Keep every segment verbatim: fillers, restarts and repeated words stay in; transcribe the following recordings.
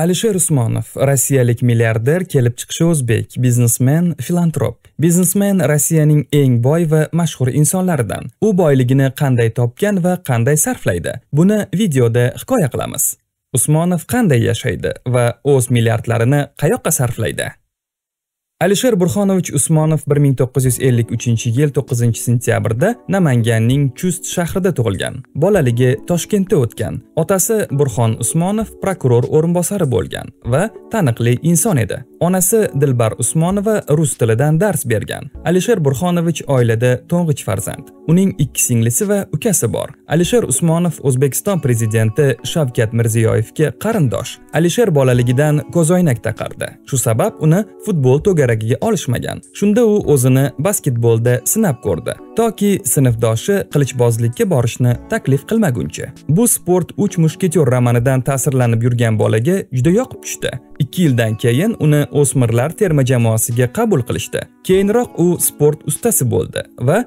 Alisher Usmonov, rossiyalik milliarder, kelib chiqishi o'zbek, biznesmen, filantrop. Biznesmen Rossiyaning eng boy va mashhur insonlaridan. U boyligini qanday topgan va qanday sarflaydi? Buni videoda hikoya qilamiz. Usmonov qanday yashaydi va o'z milliardlarini qayoqqa sarflaydi? Alisher Burxonovich Usmonov bir ming to'qqiz yuz ellik uchinchi yil to'qqizinchi sentyabrda Namanganning Chust shahrida tug'ilgan. Bolaligi Toshkentda o'tgan. Otasi Burxon Usmonov prokuror o'rinbosari bo'lgan va taniqli inson edi. Onasi Dilbar Usmonova rus tilidan dars bergan. Alisher Burxonovich oilada to'ng'ich farzand. Uning ikki singlisi va ukasi bor. Alisher Usmonov O'zbekiston prezidenti Shavkat Mirziyoyevga qarindosh. Alisher bolaligidan ko'zoynak taqardi. Shu sabab uni futbol to'gara olishmagan. Shunda u o'zini basketbolda sinab ko'rdi, toki sinfdoshi qilichbozlikka borishni taklif qilmaguncha. Bu sport uch mushketyor romanidan ta'sirlanib yurgan bolaga juda yoqib tushdi. ikki yildan keyin uni o'smirlar terma jamoasiga qabul qilishdi. Keyinroq u sport ustasi bo'ldi va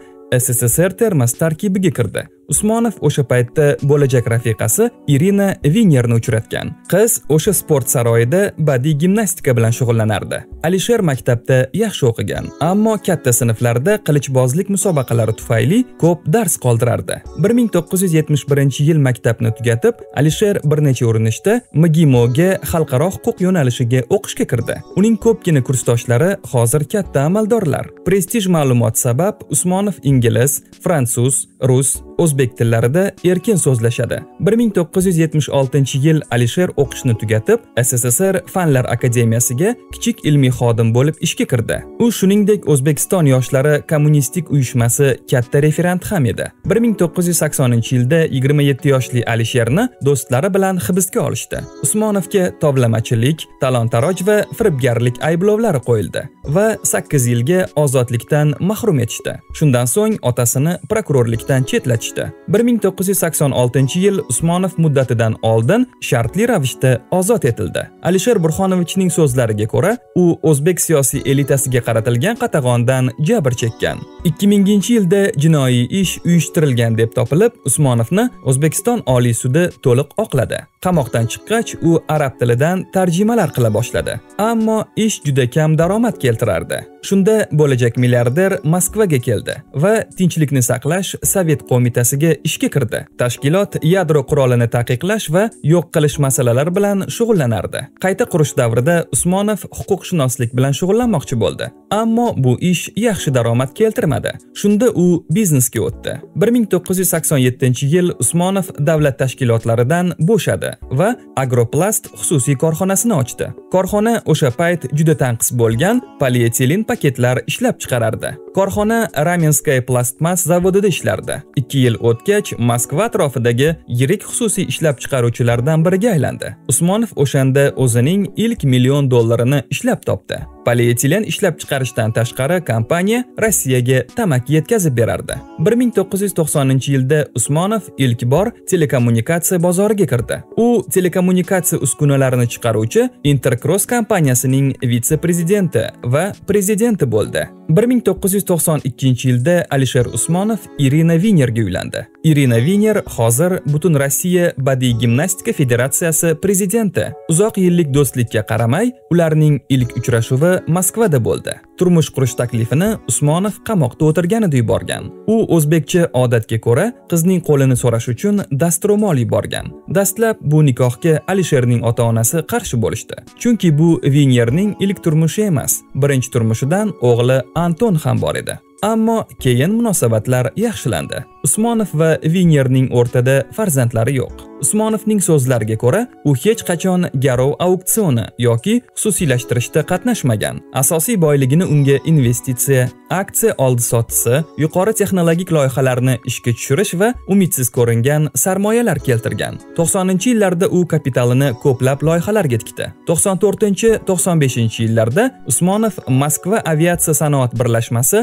S S S R termasi tarkibiga kirdi. Usmonov o'sha paytda bo'lajak rafiqasi Irina Vinerni uchratgan. Qiz o'sha sport saroyida badiiy gimnastika bilan shug'ullanardi. Alisher maktabda yaxshi o'qigan, ammo katta sinflarda qilichbozlik musobaqalari tufayli ko'p dars qoldirardi. bir ming to'qqiz yuz yetmish birinchi yil maktabni tugatib, Alisher bir necha urinishda M G I M O ga xalqaro huquq yo'nalishiga o'qishga kirdi. Uning ko'pgina kursdoshlari hozir katta amaldorlar. Prestij ma'lumot sabab Usmonov ingliz, fransuz, rus, o'zbek tillarida erkin so'zlashadi. bir ming to'qqiz yuz yetmish oltinchi yil Alisher o'qishni tugatib, S S S R Fanlar akademiyasiga kichik ilmiy xodim bo'lib ishga kirdi. U shuningdek O'zbekiston yoshlari kommunistik uyushmasi katta referent ham edi. bir ming to'qqiz yuz saksoninchi yilda yigirma yetti yoshli Alisherni do'stlari bilan hibsga olishdi. Usmonovga tovlamachilik, talon-taroj va firibgarlik ayblovlari qo'yildi va sakkiz yilga ozodlikdan mahrum etishdi. Shundan so'ng otasini prokurorlikdan chetlatdi. bir ming to'qqiz yuz sakson oltinchi yil Usmonov muddatidan oldin shartli ravishda ozod etildi. Alisher Burxonovichning so'zlariga ko'ra, u o'zbek siyosiy elitasiga qaratilgan qatag'ondan jabr chekkan. ikki mingchi yilda jinoiy ish uyushtirilgan deb topilib, Usmonovni O'zbekiston Oliy sudi to'liq oqladi. Qamoqdan chiqqach, u arab tilidan tarjimalar qila boshladi, ammo ish juda kam daromad keltirardi. Shunda bo'lajak milliarder Moskvaga keldi va tinchlikni saqlash Sovet qo'mitasiga ishga kirdi. Tashkilot yadro qurolini taqiqlash va yo'q qilish masalalari bilan shug'ullanardi. Qayta qurish davrida Usmonov huquqshunoslik bilan shug'ullanmoqchi bo'ldi, ammo bu ish yaxshi daromad keltirmadi. Shunda u biznesga o'tdi. bir ming to'qqiz yuz sakson yettinchi yil Usmonov davlat tashkilotlaridan bo'shadi va Agroplast xususiy korxonasini ochdi. Korxona o'sha payt juda tanqis bo'lgan polietilen paketlar ishlab chiqarardi. Korxona Ramenskaya plastmas zavodida ishlardi. ikki yil o'tgach, Moskva atrofidagi yirik xususiy ishlab chiqaruvchilardan biriga aylandi. Usmonov o'shanda o'zining ilk million dollarini ishlab topdi. Polietilen ishlab chiqarishdan tashqari kompaniya Rossiyaga tamaki yetkazib berardi. bir ming to'qqiz yuz to'qsoninchi yilda Usmonov ilk bor telekommunikatsiya bozoriga kirdi. U telekommunikatsiya uskunalarini chiqaruvchi Intercross kompaniyasining vitse-prezidenti va prezidenti bo'ldi. bir ming to'qqiz yuz to'qson ikkinchi yilda Alisher Usmonov Irina Vinerga uylandi. Irina Viner hozir Butun Rossiya badiiy gimnastika federatsiyasi prezidenti. Uzoq yillik do'stlikka qaramay, ularning ilk uchrashuvi Moskvada bo'ldi. Turmush qurish taklifini Usmonov qamoqda o'tirganida yuborgan. U o'zbekcha odatga ko'ra qizning qo'lini so'rash uchun dastro'mol yuborgan. Dastlab bu nikohga Alisherning ota-onasi qarshi bo'lishdi, chunki bu Vinerning ilk turmushi emas. Birinchi turmushidan o'g'li Anton ham bor edi. Ammo keyin munosabatlar yaxshilandi. Usmonov va Vinerning o'rtada farzandlari yo'q. Usmonovning so'zlariga ko'ra, u hech qachon garov auksioni yoki xususiylashtirishda qatnashmagan. Asosiy boyligini unga investitsiya, aksiya oldi-sotisi, yuqori texnologik loyihalarni ishga tushirish va umidsiz ko'ringan sarmoyalar keltirgan. to'qsoninchi yillarda u kapitalini ko'plab loyihalarga tikdi. to'qson to'rtinchi to'qson beshinchi yillarda Usmonov Moskva aviatsiya sanoat birlashmasi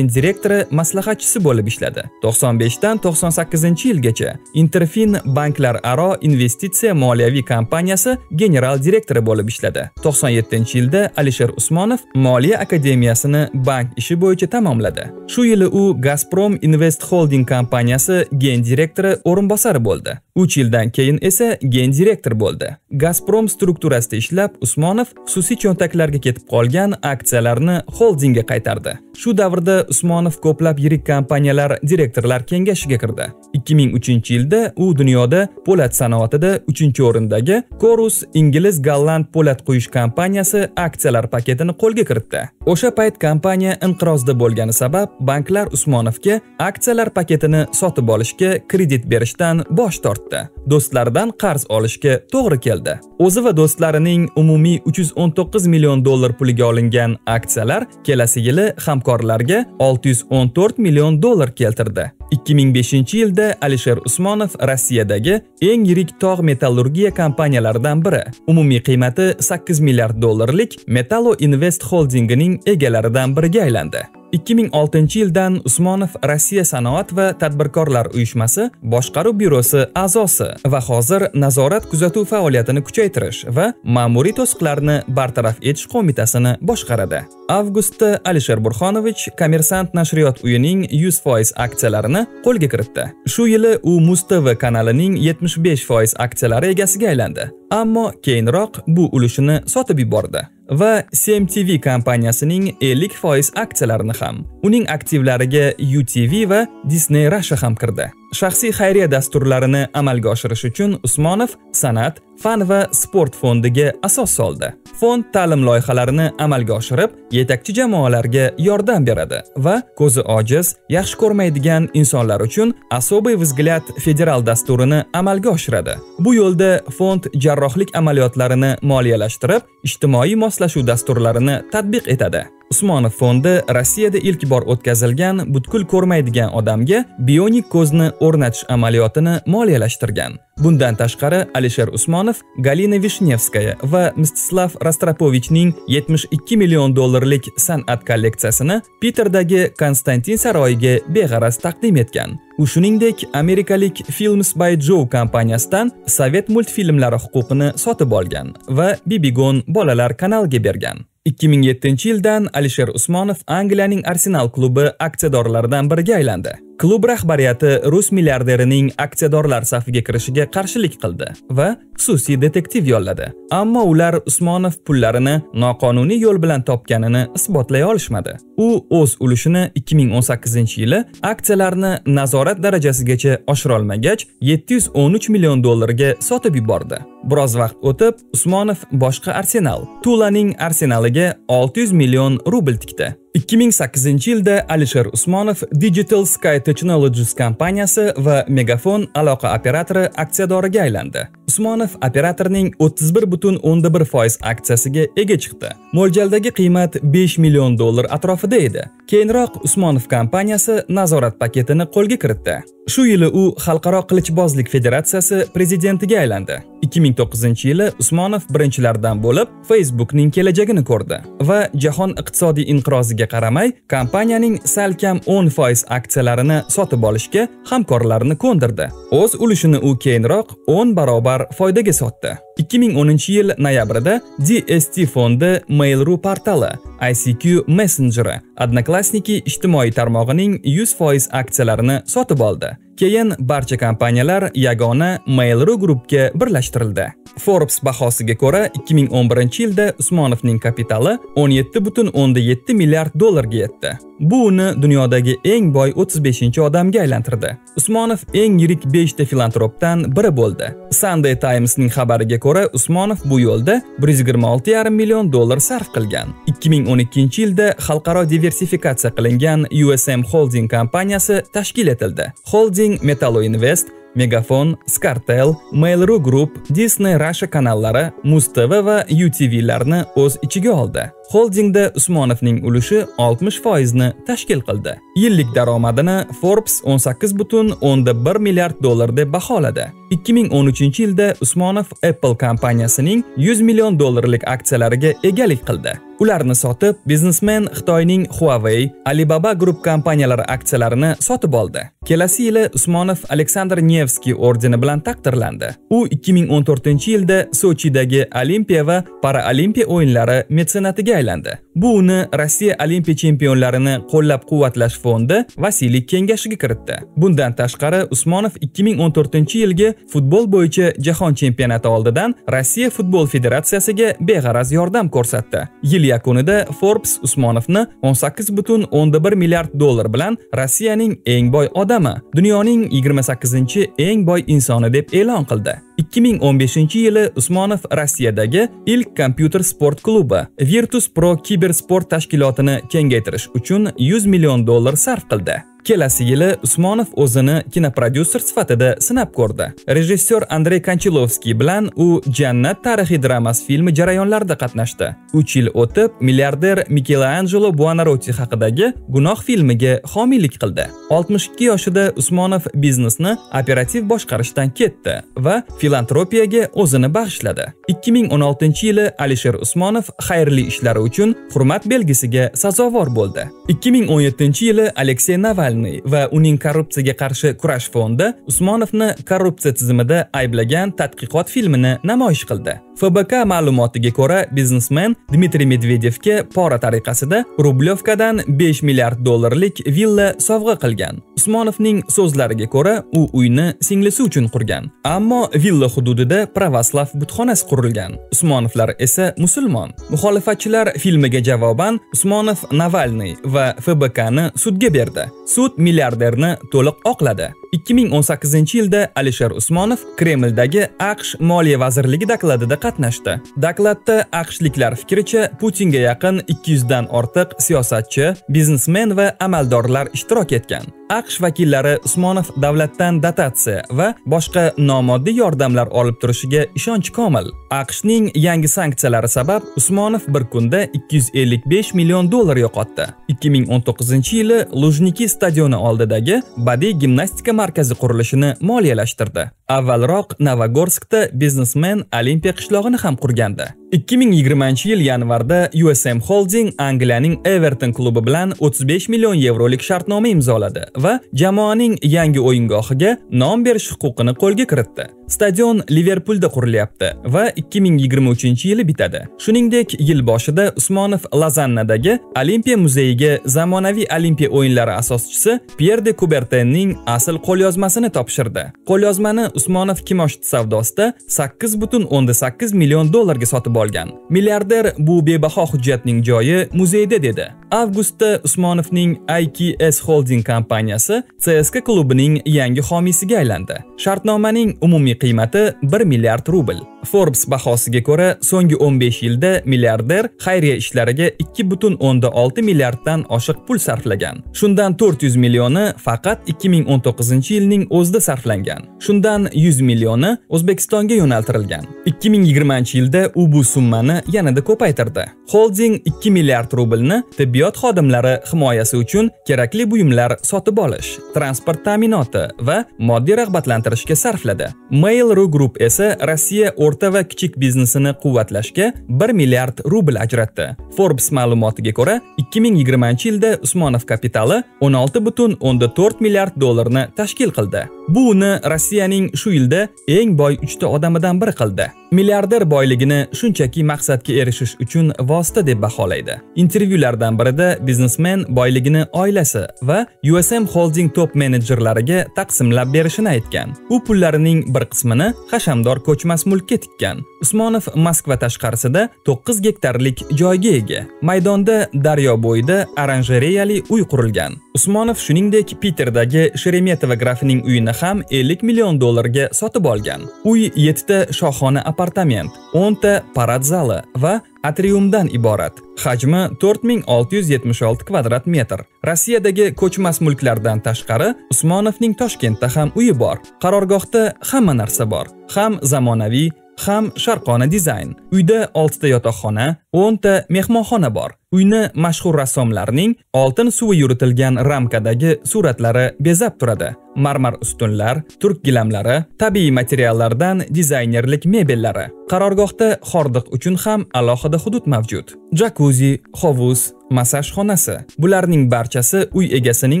direktori maslahatchisi bo'lib ishladi. to'qson beshdan to'qson sakkizinchi yilgacha Interfin banklar aro investitsiya moliyaviy kompaniyasi general direktori bo'lib ishladi. to'qson yettinchi yilda Alisher Usmonov Moliya akademiyasini bank ishi bo'yicha tamomladi. Shu yili u Gazprom Invest Holding kompaniyasi gen direktori o'rinbosari bo'ldi. uch yildan keyin esa gen-direktor bo'ldi. Gazprom strukturasida ishlab, Usmonov xususiy cho'ntaklarga ketib qolgan aksiyalarni holdingga qaytardi. Shu davrda Usmonov ko'plab yirik kompaniyalar direktorlar kengashiga kirdi. ikki ming uchinchi yilda u dunyoda po'lat sanoatida uchinchi o'rindagi Corus ingliz-golland po'lat quyish kompaniyasi aksiyalar paketini qo'lga kiritdi. O'sha payt kompaniya inqirozda bo'lgani sabab banklar Usmonovga aksiyalar paketini sotib olishga kredit berishdan bosh tortdi. Do'stlardan qarz olishga to'g'ri keldi. O'zi va do'stlarining umumiy uch yuz o'n to'qqiz million dollar puliga olingan aksiyalar kelasi yili hamkorlarga olti yuz o'n to'rt million dollar keltirdi. ikki ming beshinchi yilda Alisher Usmonov Rossiyadagi eng yirik tog' metallurgiya kompaniyalaridan biri, umumiy qiymati sakkiz milliard dollarlik Metallo Invest Holdingining egalaridan biriga aylandi. ikki ming oltinchi yildan Usmonov Rossiya sanoat va tadbirkorlar uyushmasi boshqaruv byurosi a'zosi va hozir nazorat kuzatuv faoliyatini kuchaytirish va ma'muriy to'siqlarni bartaraf etish qo'mitasini boshqaradi. Avgustda Alisher Burxonovich Kommersant nashriyot uyining yuz foiz aksiyalarini qo'lga kiritdi. Shu yili u Muz T V kanalining yetmish besh foiz aksiyalari egasiga aylandi, ammo keyinroq bu ulushini sotib yubordi va S M T V kompaniyasining ellik foiz aksiyalarini ham. Uning aktivlariga U T V va Disney Russia ham kirdi. Shaxsiy xayriya dasturlarini amalga oshirish uchun Usmonov san'at, fan va sport fondiga asos soldi. Fond ta'lim loyihalarini amalga oshirib, yetakchi jamoalarga yordam beradi va ko'zi ojiz, yaxshi ko'rmaydigan insonlar uchun Особый взгляд federal dasturini amalga oshiradi. Bu yo'lda fond jarrohlik amaliyotlarini moliyalashtirib, ijtimoiy moslashuv dasturlarini tatbiq etadi. Usmonov fondi Rossiyada ilk bor o'tkazilgan butkul ko'rmaydigan odamga bionik ko'zni o'rnatish amaliyotini moliyalashtirgan. Bundan tashqari Alisher Usmonov Galina Vishnevskaya va Mstislav Rostropovichning yetmish ikki million dollarlik san'at kolleksiyasini Piterdagi Konstantin saroyiga beg'araz taqdim etgan. U shuningdek amerikalik Films by Joe kompaniyasidan sovet multfilmlari huquqini sotib olgan va Bibigon bolalar kanaliga bergan. ikki ming yettinchi yildan Alisher Usmonov Angliyaning Arsenal klubi aksiyadorlaridan biriga aylandi. Klub rahbariyati rus milliarderining aksiyadorlar safiga kirishiga qarshilik qildi va xususiy detektiv yolladi. Ammo ular Usmonov pullarini noqonuniy yo'l bilan topganini isbotlay olishmadi. U o'z ulushini ikki ming o'n sakkizinchi yili aksiyalarni nazorat darajasigacha oshira olmagach yetti yuz o'n uch million dollarga sotib yubordi. Biroz vaqt o'tib Usmonov boshqa Arsenal, Tulaning Arsenaliga olti yuz million rubl tikdi. ikki ming sakkizinchi yilda Alisher Usmonov Digital Sky Technologies kompaniyasi va Megafon aloqa operatori aksiyadoriga aylandi. Usmonov operatorning o'ttiz bir butun o'nda bir foiz aksiyasiga ega chiqdi. Mo'ljaldagi qiymat besh million dollar atrofida edi. Keyinroq Usmonov kompaniyasi nazorat paketini qo'lga kiritdi. Shu yili u Xalqaro qilichbozlik federatsiyasi prezidentiga aylandi. ikki ming to'qqizinchi yili Usmonov birinchilardan bo'lib Facebookning kelajagini ko'rdi va jahon iqtisodiy inqiroziga qaramay kompaniyaning salkam o'n foiz aksiyalarini sotib olishga hamkorlarini ko'ndirdi. O'z ulushini u keyinroq o'n barobar foydaga sotdi. ikki ming o'ninchi yil noyabrida D S T fondi Mail.ru portali, I C Q messengeri, Odnoklassniki ijtimoiy tarmog'ining yuz foiz aksiyalarini sotib oldi. Keyin barcha kompaniyalar yagona Mail.ru Group ga birlashtirildi. Forbes bahosiga ko'ra ikki ming o'n birinchi yilda Usmonovning kapitali o'n yetti butun o'nda yetti milliard dollarga yetdi. Bu uni dunyodagi eng boy o'ttiz beshinchi odamga aylantirdi. Usmonov eng yirik beshta filantropdan biri bo'ldi. Sunday Times'ning xabariga ko'ra Usmonov bu yo'lda bir yuz yigirma olti yarim million dollar sarf qilgan. ikki ming o'n ikkinchi yilda xalqaro diversifikatsiya qilingan U S M Holding kompaniyasi tashkil etildi. Holding Metallo Invest, Megafon, Scartel, Mail.ru Group, Disney Russia kanallari, Muz T V va U T V'larni o'z ichiga oldi. Holdingda Usmonovning ulushi oltmish foiz ni tashkil qildi. Yillik daromadini Forbes o'n sakkiz butun o'nda bir milliard dollar deb baholadi. ikki ming o'n uchinchi yilda Usmonov Apple kompaniyasining yuz million dollarlik aksiyalariga egalik qildi. Ularni sotib, biznesmen Xitoyning Huawei, Alibaba Group kompaniyalari aksiyalarini sotib oldi. Kelasi yili Usmonov Aleksandr Nevski ordeni bilan taqdirlandi. U ikki ming o'n to'rtinchi yilda Sochidagi Olimpiya va Paralimpiya o'yinlari metsenatiga aylandi. Bu uni Rossiya Olimpiya chempionlarini qo'llab-quvvatlash fondi vasiylik kengashiga kiritdi. Bundan tashqari, Usmonov ikki ming o'n to'rtinchi yilgi futbol bo'yicha jahon chempionati oldidan Rossiya futbol federatsiyasiga beg'araz yordam ko'rsatdi. Yil yakunida Forbes Usmonovni o'n sakkiz butun o'ndan bir milliard dollar bilan Rossiyaning eng boy odami, dunyoning yigirma sakkizinchi eng boy insoni deb e'lon qildi. ikki ming o'n beshinchi yili Usmonov Rossiyadagi ilk kompyuter sport klubi Virtus Pro kibersport tashkilotini kengaytirish uchun yuz million dollar sarf qildi. Kelasi yili Usmonov o'zini kinoprodyuser sifatida sinab ko'rdi. Rejissyor Andrey Kantilovskiy bilan u Jannat tarixiy dramasi filmi jarayonlarida qatnashdi. uch yil o'tib, milliarder Mikelanjelo Buonarroti haqidagi gunoh filmiga homiylik qildi. oltmish ikki yoshida Usmonov biznesni operativ boshqarishdan ketdi va filantropiyaga o'zini bag'ishladi. ikki ming o'n oltinchi yili Alisher Usmonov xayrli ishlari uchun hurmat belgisiga sazovor bo'ldi. ikki ming o'n yettinchi yili Aleksey Navalny va uning korrupsiyaga qarshi kurash fondi Usmonovni korrupsiya tizimida ayblagan tadqiqot filmini namoyish qildi. F B K ma'lumotiga ko'ra, biznesmen Dmitriy Medvedevga pora tariqasida rublevkadan besh milliard dollarlik villa sovg'a qilgan. Usmonovning so'zlariga ko'ra, u uyni singlisi uchun qurgan, ammo villa hududida pravoslav butxonasi qurilgan. Usmonovlar esa musulmon. Muxolifatchilar filmiga javoban Usmonov Navalniy va F B K'ni sudga berdi. Sud milliarderni to'liq oqladi. ikki ming o'n sakkizinchi yilda Alisher Usmonov Kremldagi AQSh Moliya vazirligi dokladida qatnashdi. Dokladda AQShliklar fikricha, Putinga yaqin ikki yuzdan ortiq siyosatchi, biznesmen va amaldorlar ishtirok etgan. AQSh vakillari Usmonov davlatdan dotatsiya va boshqa nomoddiy yordamlar olib turishiga ishonch komil. AQShning yangi sanksiyalari sabab Usmonov bir kunda ikki yuz ellik besh million dollar yo'qotdi. ikki ming o'n to'qqizinchi yili Lujniki stadioni oldidagi badiiy gimnastika markazi qurilishini moliyalashtirdi. Avvalroq Novogorskda biznesmen Olimpiya qishlog'ini ham qurgandi. ikki ming yigirmanchi yil yanvarda U S M Holding Angliyaning Everton klubi bilan o'ttiz besh million yevrolik shartnoma imzoladi va jamoaning yangi o'yingohiga nom berish huquqini qo'lga kiritdi. Stadion Liverpoolda qurilyapti va ikki ming yigirma uchinchi yili bitadi. Shuningdek, yil boshida Usmonov Lozannadagi Olimpiya muzeyiga zamonaviy Olimpiya o'yinlari asoschisi Pierre de Coubertinning asl qo'lyozmasini topshirdi. Qo'lyozmani Usmonov kimoshdi savdosida sakkiz butun o'ndan sakkiz million dollarga sotib olgan. Milliarder bu bebaho hujjatning joyi muzeyda dedi. Avgustda Usmonovning I K S Holding kompaniyasi C S K A klubining yangi homiysiga aylandi. Shartnomaning umumiy qiymati bir milliard rubl. Forbes bahosiga ko'ra, so'nggi o'n besh yilda milliarder xayriya ishlariga ikki butun o'ndan olti milliarddan oshiq pul sarflagan. Shundan to'rt yuz millioni faqat ikki ming o'n to'qqizinchi yilning o'zida sarflangan. Shundan yuz millioni O'zbekistonga yo'naltirilgan. ikki ming yigirmanchi yilda u bu summani yanada ko'paytirdi. Holding ikki milliard rublni tibbiyot xodimlari himoyasi uchun kerakli buyumlar sotib olish, transport ta'minoti va moddiy rag'batlantirishga sarfladi. Mail.ru Group esa Rossiya o'rta va kichik biznesini quvvatlashga bir milliard rubl ajratdi. Forbes ma'lumotiga ko'ra, ikki ming yigirmanchi yilda Usmonov kapitali o'n olti butun o'ndan to'rt milliard dollarni tashkil qildi. Bu uni Rossiyaning shu yilda eng boy uchta odamidan biri qildi. Milliarder boyligini shunchaki maqsadga erishish uchun vosita deb baholaydi. Intervyulardan birida biznesmen boyligini oilasi va U S M Holding top menejerlariga taqsimlab berishini aytgan. U pullarining bir qismini hashamdor ko'chmas mulkka tikkan. Usmonov Moskva tashqarisida to'qqiz gektarlik joyga ega. Maydonda daryo bo'yida oranjereyali uy qurilgan. Usmonov shuningdek Piterdagi Sheremetyevo grafining uyini ham ellik million dollarga sotib olgan. Uy yettita shohona apartament, o'nta parad zali va atriumdan iborat. Hajmi to'rt ming olti yuz yetmish olti kvadrat metr. Rossiyadagi ko'chmas mulklardan tashqari, Usmonovning Toshkentda ham uyi bor. Qarorgohda hamma narsa bor. Ham zamonaviy, ham sharqona dizayn. Uyda oltita yotoqxona, o'nta mehmonxona bor. Uyni mashhur rassomlarning oltin suvi yuritilgan ramkadagi suratlari bezab turadi. Marmar ustunlar, turk gilamlari, tabiiy materiallardan dizaynerlik mebellari. Qarorgohda hordiq uchun ham alohida hudud mavjud. Jakuzi, hovuz, massaj xonasi. Bularning barchasi uy egasining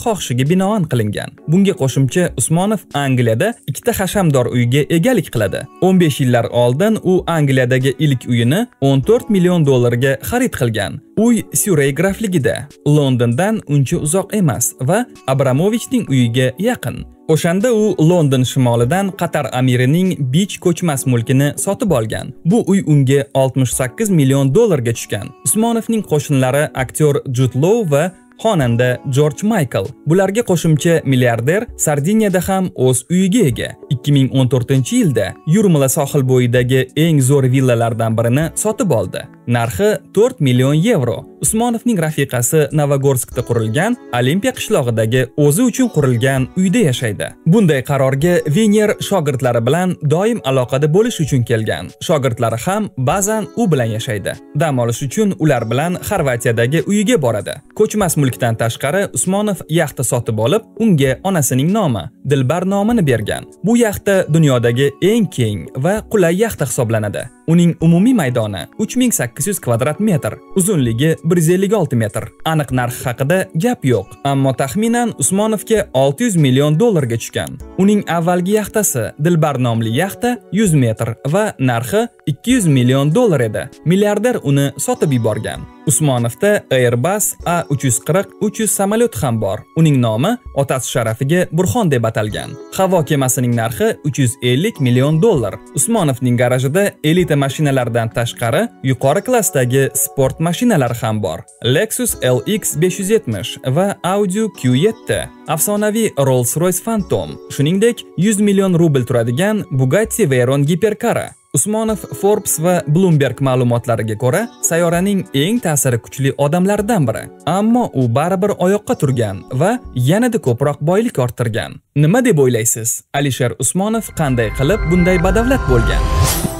xohishiga binoan qilingan. Bunga qo'shimcha Usmonov Angliyada ikkita hashamdor uyga egalik qiladi. o'n besh yillar oldin u Angliyadagi ilk uyini o'n to'rt million dollarga xarid qilgan. Uy Surrey grafligida, Londondan uncha uzoq emas va Abramovichning uyiga yaqin. O'shanda u London shimolidan Qatar amirining Beach ko'chmas mulkini sotib olgan. Bu uy unga oltmish sakkiz million dollarga tushgan. Usmonovning qo'shnilari aktyor Jude Law va xonanda George Michael. Bularga qo'shimcha milliarder Sardiniyada ham o'z uyiga ega. ikki ming o'n to'rtinchi yilda Yurmala sohil bo'yidagi eng zo'r villalardan birini sotib oldi. Narxi to'rt million yevro. Usmonovning rafiqasi Novogorskda qurilgan Olimpiya qishlog'idagi o'zi uchun qurilgan uyda yashaydi. Bunday qarorga Viner shogirdlari bilan doim aloqada bo'lish uchun kelgan. Shogirdlari ham ba'zan u bilan yashaydi. Dam olish uchun ular bilan Xorvatiyadagi uyiga boradi. Ko'chmas mulkdan tashqari Usmonov yaxta sotib olib, unga onasining nomi Dilbar nomini bergan. Bu yaxta dunyodagi eng keng va qulay yaxta hisoblanadi. Uning umumiy maydoni uch ming sakkiz yuz kvadrat metr, uzunligi bir yuz ellik olti metr. Aniq narx haqida gap yo'q, ammo taxminan Usmonovga olti yuz million dollarga tushgan. Uning avvalgi yaxtasi Dilbar nomli yaxta yuz metr va narxi ikki yuz million dollar edi. Milliarder uni sotib yuborgan. Usmonovda Airbus A uch qirq uch yuz samolyot ham bor. Uning nomi otasi sharafiga Burxon deb atalgan. Havo kemasining narxi uch yuz ellik million dollar. Usmonovning garajida elita mashinalardan tashqari yuqori klassdagi sport mashinalari ham bor. Lexus L X besh yuz yetmish va Audi Q yetti, afsonaviy Rolls-Royce Phantom, shuningdek yuz million rubl turadigan Bugatti Veyron Hypercara. Usmonov Forbes va Bloomberg ma'lumotlariga ko'ra, sayyoraning eng ta'siri kuchli odamlaridan biri. Ammo u baribir oyoqqa turgan va yanada ko'proq boylik orttirgan. Nima deb o'ylaysiz? Alisher Usmonov qanday qilib bunday badavlat bo'lgan?